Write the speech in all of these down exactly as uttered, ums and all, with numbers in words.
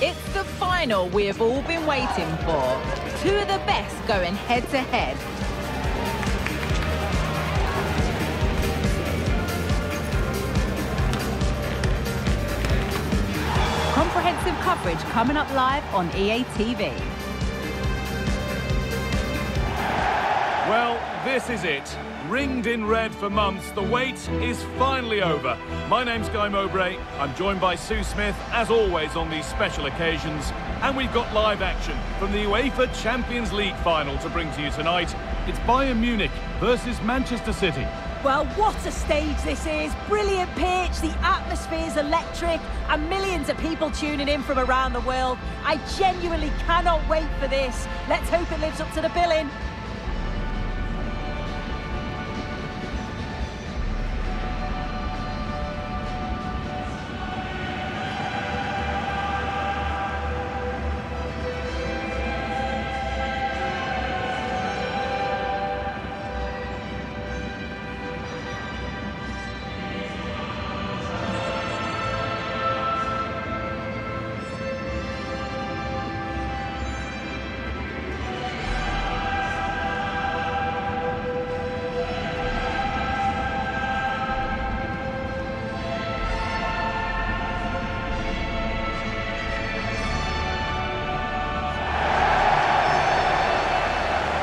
It's the final we have all been waiting for. Two of the best going head-to-head. Comprehensive coverage coming up live on E A T V. Well, this is it. Ringed in red for months, the wait is finally over. My name's Guy Mowbray. I'm joined by Sue Smith, as always on these special occasions. And we've got live action from the UEFA Champions League final to bring to you tonight. It's Bayern Munich versus Manchester City. Well, what a stage this is. Brilliant pitch, the atmosphere's electric, and millions of people tuning in from around the world. I genuinely cannot wait for this. Let's hope it lives up to the billing.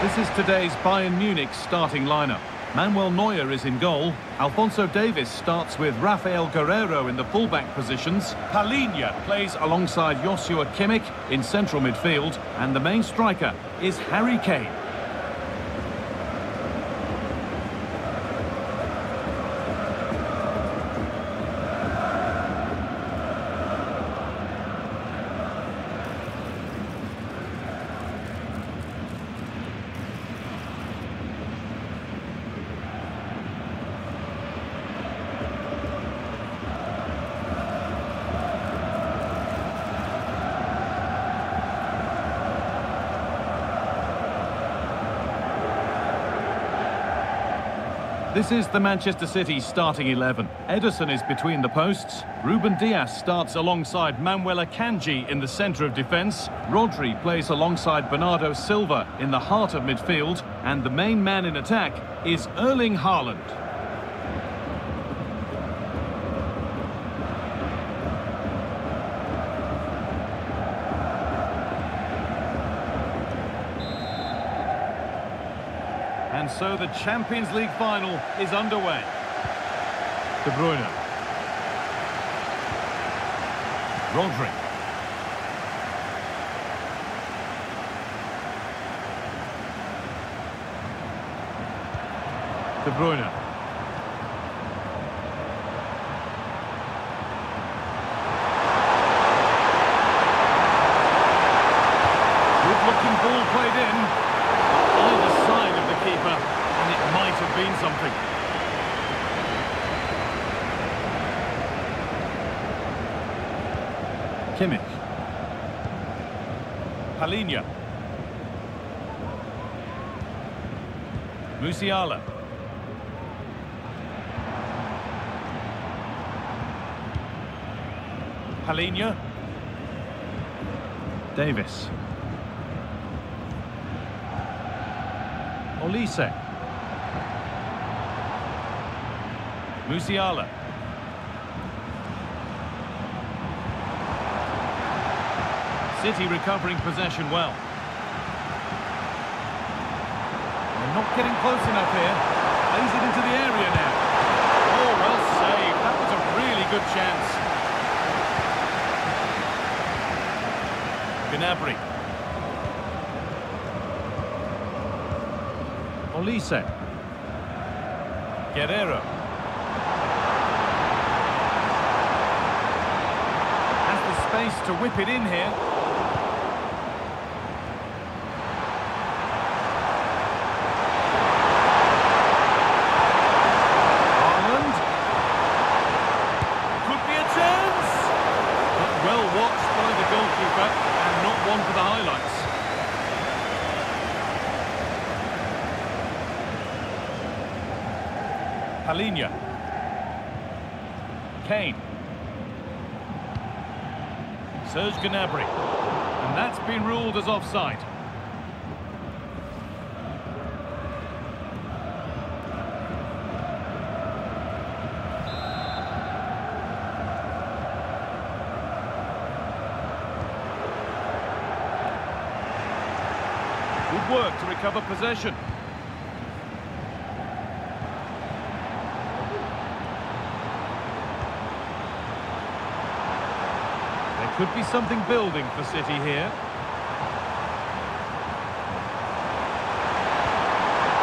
This is today's Bayern Munich starting lineup. Manuel Neuer is in goal. Alphonso Davies starts with Rafael Guerrero in the fullback positions. Palhinha plays alongside Joshua Kimmich in central midfield, and the main striker is Harry Kane. This is the Manchester City starting eleven. Ederson is between the posts. Ruben Dias starts alongside Manuel Akanji in the centre of defence. Rodri plays alongside Bernardo Silva in the heart of midfield. And the main man in attack is Erling Haaland. And so the Champions League final is underway. De Bruyne. Rodri. De Bruyne. Good looking ball played in. And it might have been something. Kimmich. Palhinha. Musiala. Palhinha. Davies. Olise. Musiala. City recovering possession well. They're not getting close enough here. Lays it into the area now. Oh, well saved. That was a really good chance. Gnabry. Olise. Guerrero. Has the space to whip it in here. Haaland. Could be a chance. But well watched by the goalkeeper and not one for the highlights. Palhinha. Kane. Serge Gnabry. And that's been ruled as offside. Good work to recover possession. Could be something building for City here.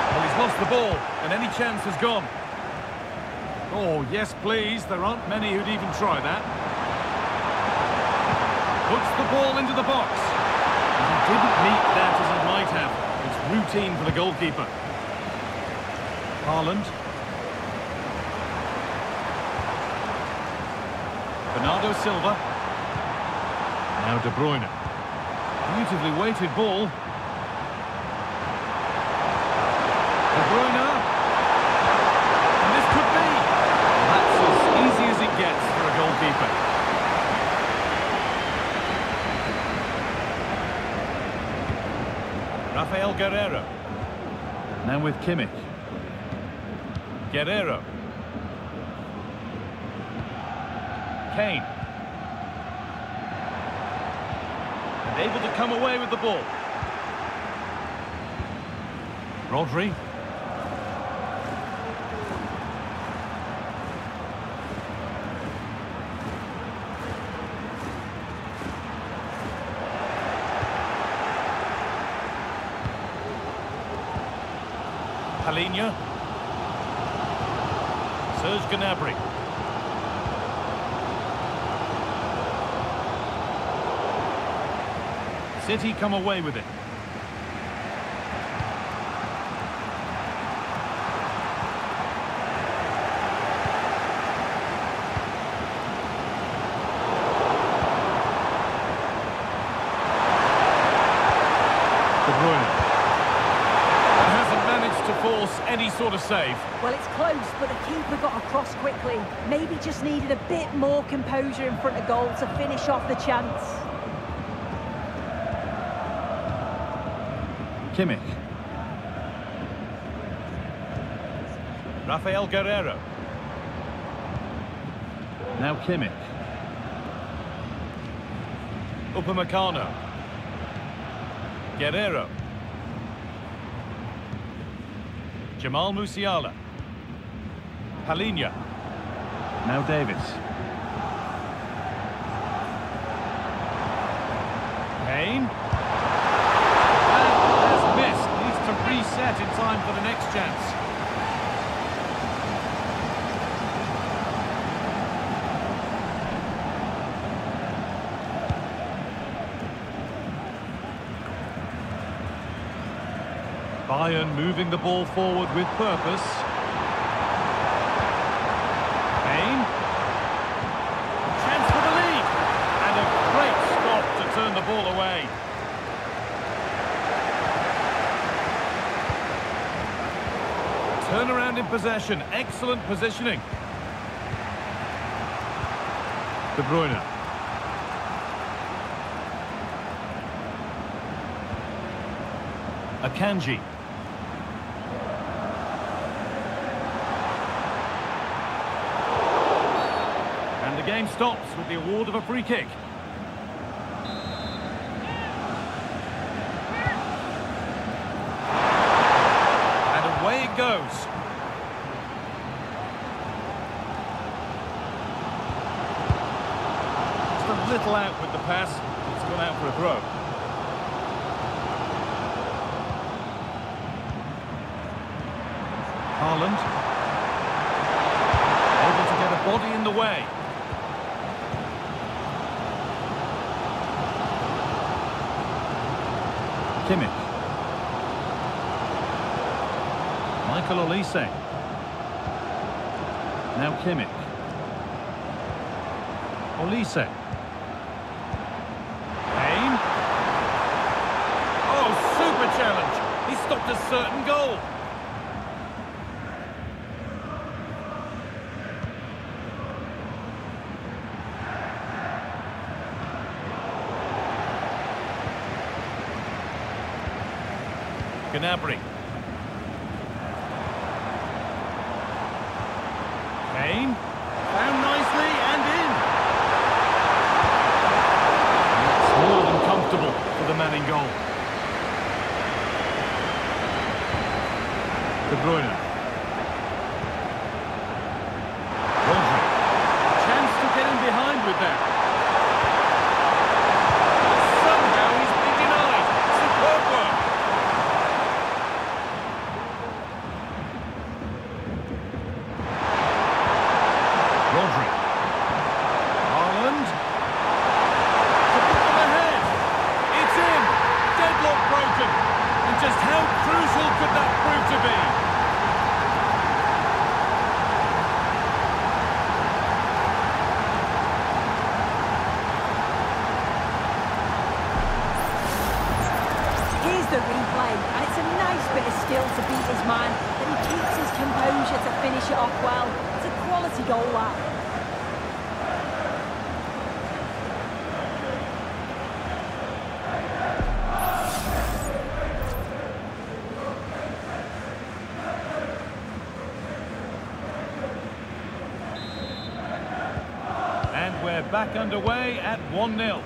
Well, he's lost the ball, and any chance has gone. Oh, yes, please. There aren't many who'd even try that. Puts the ball into the box. And he didn't meet that as it might have. It's routine for the goalkeeper. Haaland. Bernardo Silva. Now De Bruyne. Beautifully weighted ball. De Bruyne. And this could be. That's as easy as it gets for a goalkeeper. Rafael Guerrero. Now with Kimmich. Guerrero. Kane. Able to come away with the ball. Rodri. Palhinha. Serge Gnabry. City come away with it. De Bruyne. Hasn't managed to force any sort of save. Well, it's close, but the keeper got across quickly. Maybe just needed a bit more composure in front of goal to finish off the chance. Kimmich. Rafael Guerrero. Now Kimmich. Upamecano. Guerrero. Jamal Musiala. Palhinha. Now Davies. Kane. Reset in time for the next chance. Bayern moving the ball forward with purpose. Kane. Chance for the lead. And a great stop to turn the ball away. Turnaround in possession, excellent positioning. De Bruyne. Akanji. And the game stops with the award of a free kick. Goes. Just a little out with the pass. It's gone out for a throw. Haaland. Able to get a body in the way. Kimmich. Olise. Now Kimmich. Olise. Kane. Oh, super challenge. He stopped a certain goal. Gnabry. Kane. Found nicely and in. And it's more than comfortable for the man in goal. De Bruyne. Rodri. Chance to get in behind with that. We're back underway at one nil.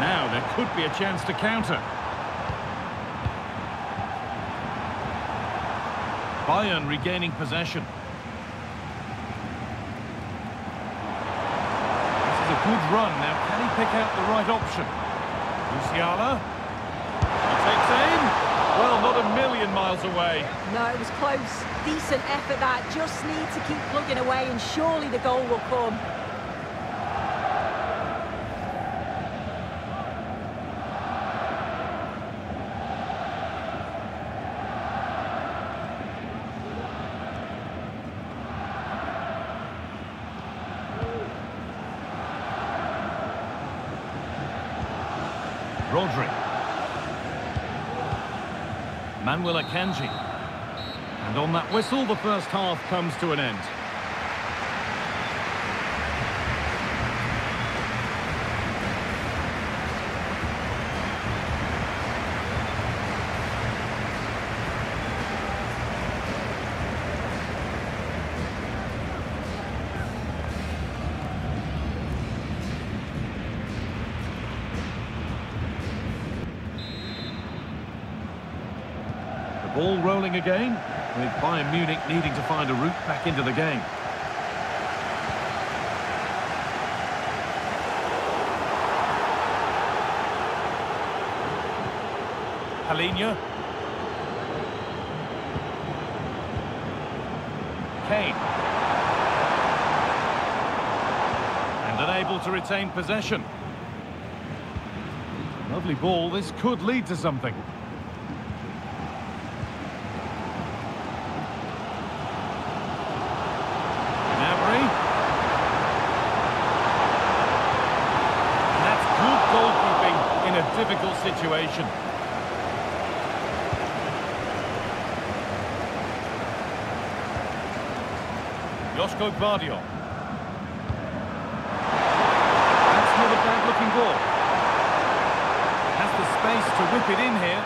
Now there could be a chance to counter. Bayern regaining possession. Good run, now can he pick out the right option? Musiala. He takes aim. Well, not a million miles away. No, it was close. Decent effort that. Just need to keep plugging away and surely the goal will come. Rodri. Manuel Akanji. And on that whistle, the first half comes to an end. Ball rolling again, with Bayern Munich needing to find a route back into the game. Palhinha. Kane. And unable to retain possession. Lovely ball, this could lead to something. Difficult situation. Josko Gvardiol. That's not a bad looking ball. Has the space to whip it in here.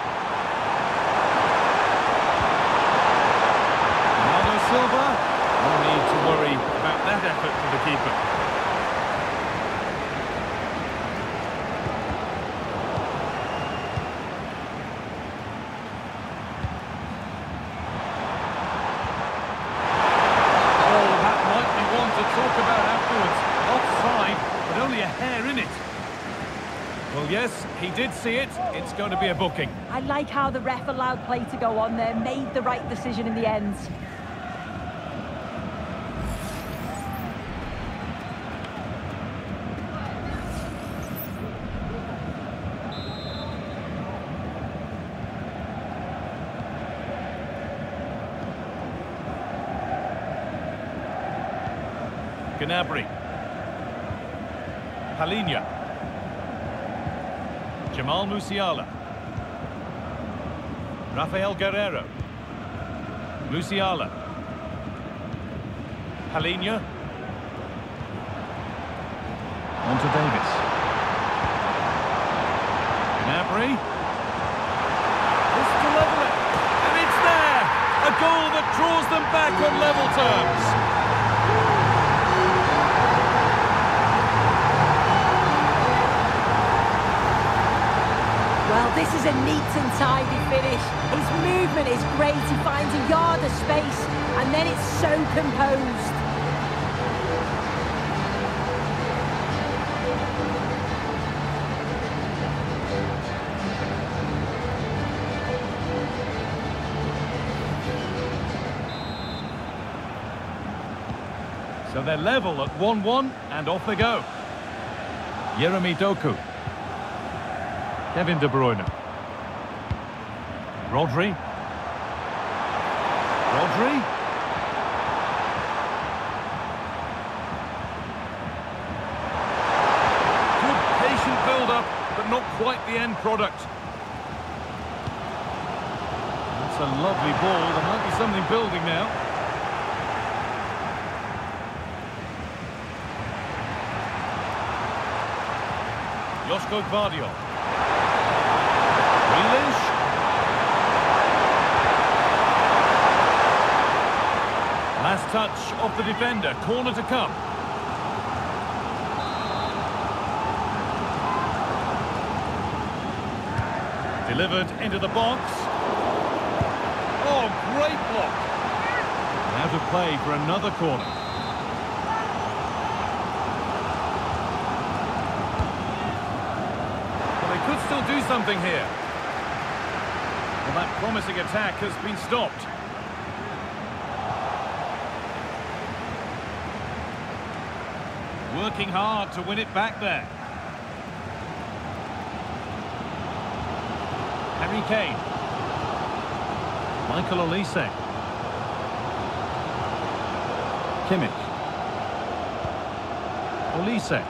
Bernardo Silva. No need to worry about that effort for the keeper. Yes, he did see it. It's going to be a booking. I like how the ref allowed play to go on there, made the right decision in the end. Gnabry. Palhinha. Jamal Musiala. Rafael Guerrero. Musiala. Palhinha. On to Davies. Gnabry. It's to Lovely. And it's there! A goal that draws them back on level terms. Well, this is a neat and tidy finish. His movement is great. He finds a yard of space, and then it's so composed. So they're level at one one, and off they go. Jeremy Doku. Kevin De Bruyne. Rodri. Rodri. Good patient build-up, but not quite the end product. That's a lovely ball. There might be something building now. Josko Gvardiol. Grealish. Last touch off the defender. Corner to come. Delivered into the box. Oh, great block. Now to play for another corner. Still do something here. Well, that promising attack has been stopped. Working hard to win it back there. Harry Kane. Michael Olise. Kimmich. Olise.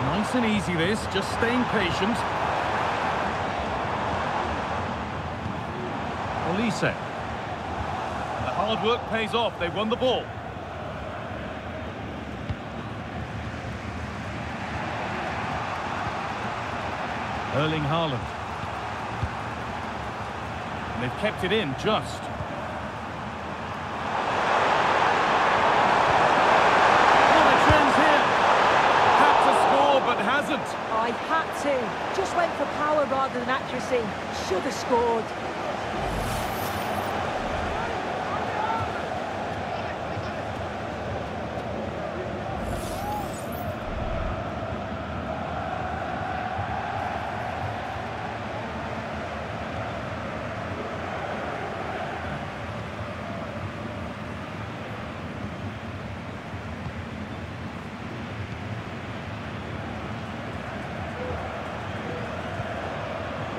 Nice and easy this, just staying patient. Olise. The hard work pays off, they won the ball. Erling Haaland. And they've kept it in just. Oh, he had to. Just went for power rather than accuracy. Should have scored.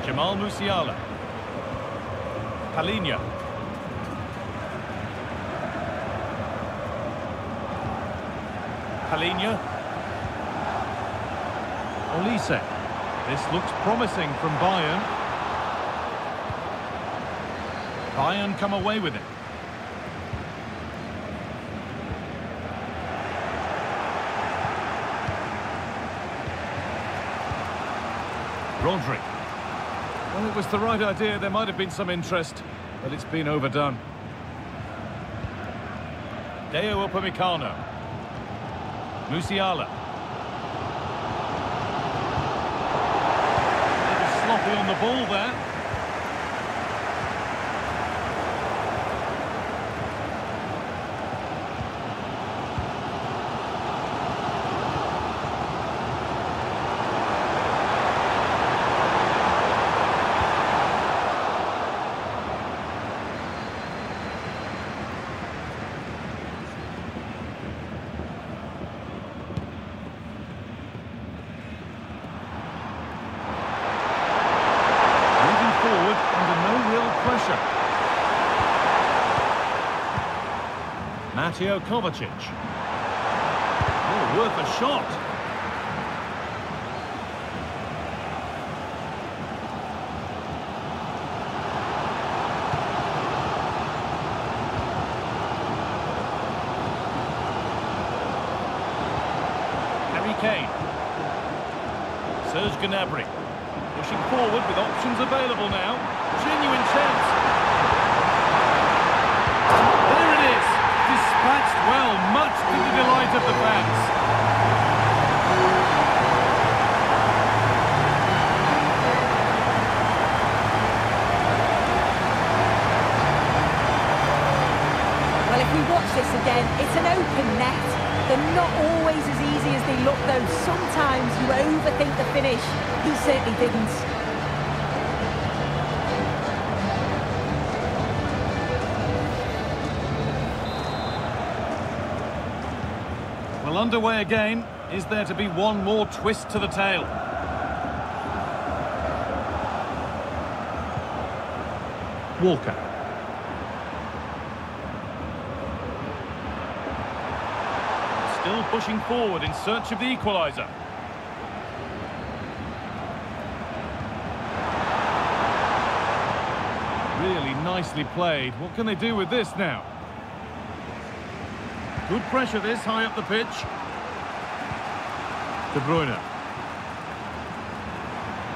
Jamal Musiala. Palhinha. Palhinha. Olise. This looks promising from Bayern. Bayern come away with it. Rodri. Well, it was the right idea. There might have been some interest, but it's been overdone. Dayot Upamecano. Musiala. A little sloppy on the ball there. Kovacic. Oh, worth a shot. Kane. Serge Gnabry, pushing forward with options available now. Genuine chance. There it is. Dispatched well, much to the delight of the fans. This again, it's an open net. They're not always as easy as they look, though. Sometimes you overthink the finish. He certainly didn't. Well, underway again. Is there to be one more twist to the tale? Walker. Still pushing forward in search of the equaliser. Really nicely played. What can they do with this now? Good pressure this, high up the pitch. De Bruyne.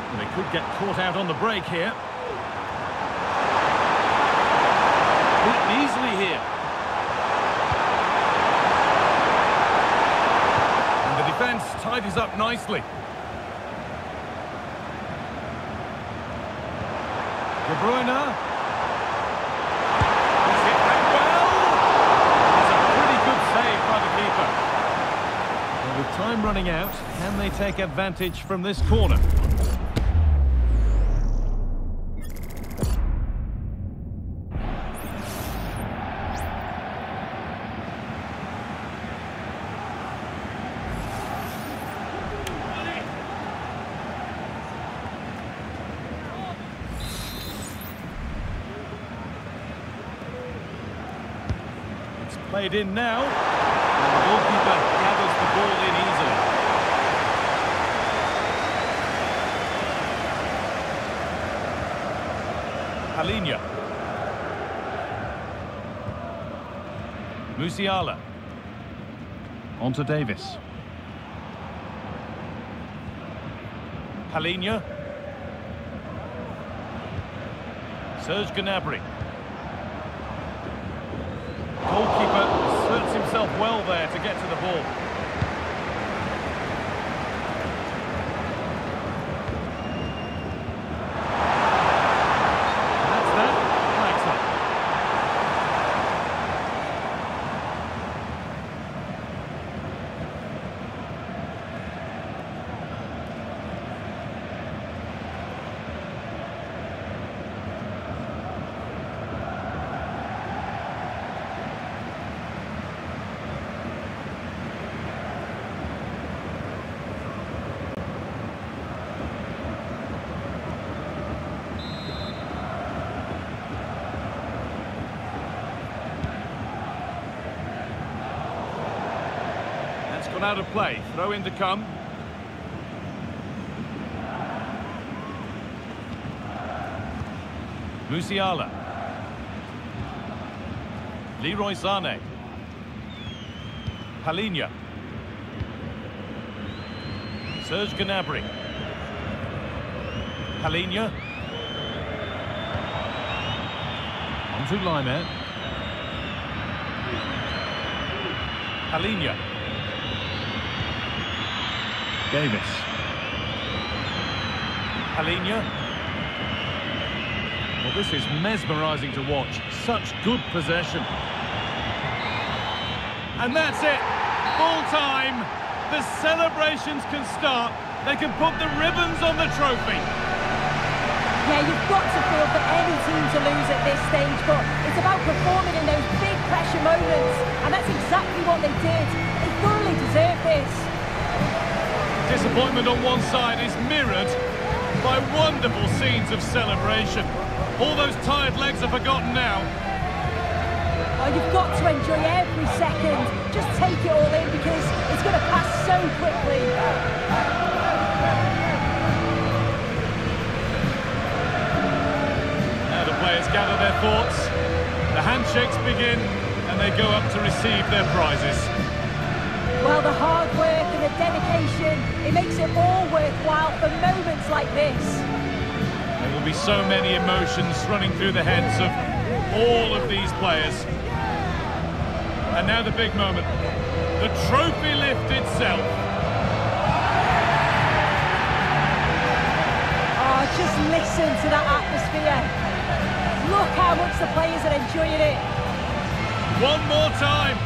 And they could get caught out on the break here. Beaten easily here. Defence tidies up nicely. De Bruyne. He's hit that well. It's a pretty good save by the keeper. Well, with time running out, can they take advantage from this corner? Played in now, and the goalkeeper gathers the ball in easily. Palhinha. Musiala. Onto Davies. Palhinha. Serge Gnabry. Goalkeeper asserts himself well there to get to the ball. That's that. Flags Gone out of play, throw in to come. Musiala. Leroy Sané. Palhinha. Serge Gnabry. Palhinha. Onto Leimer. Palhinha. Davies. Palhinha. Well, this is mesmerising to watch. Such good possession. And that's it. Full time. The celebrations can start. They can put the ribbons on the trophy. Yeah, you've got to feel for any team to lose at this stage, but it's about performing in those big pressure moments. And that's exactly what they did. They thoroughly deserve this. Disappointment on one side is mirrored by wonderful scenes of celebration. All those tired legs are forgotten now. Oh, you've got to enjoy every second. Just take it all in because it's going to pass so quickly. Now the players gather their thoughts. The handshakes begin and they go up to receive their prizes. Well, the hard work and the dedication. It makes it all worthwhile for moments like this. There will be so many emotions running through the heads of all of these players. And now the big moment. The trophy lift itself. Oh, just listen to that atmosphere. Look how much the players are enjoying it. One more time.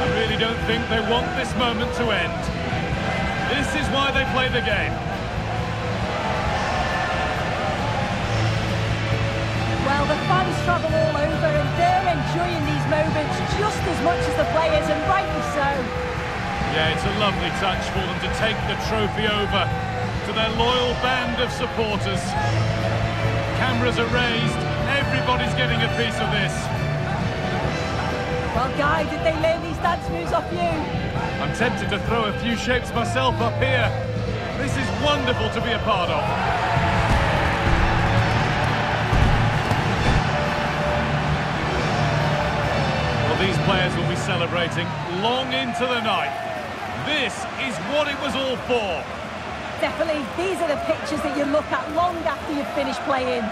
I really don't think they want this moment to end. This is why they play the game. Well, the fans travel all over and they're enjoying these moments just as much as the players, and rightly so. Yeah, it's a lovely touch for them to take the trophy over to their loyal band of supporters. Cameras are raised, everybody's getting a piece of this. Well, Guy, did they learn these dance moves off you? I'm tempted to throw a few shapes myself up here. This is wonderful to be a part of. Well, these players will be celebrating long into the night. This is what it was all for. Definitely, these are the pictures that you look at long after you've finished playing.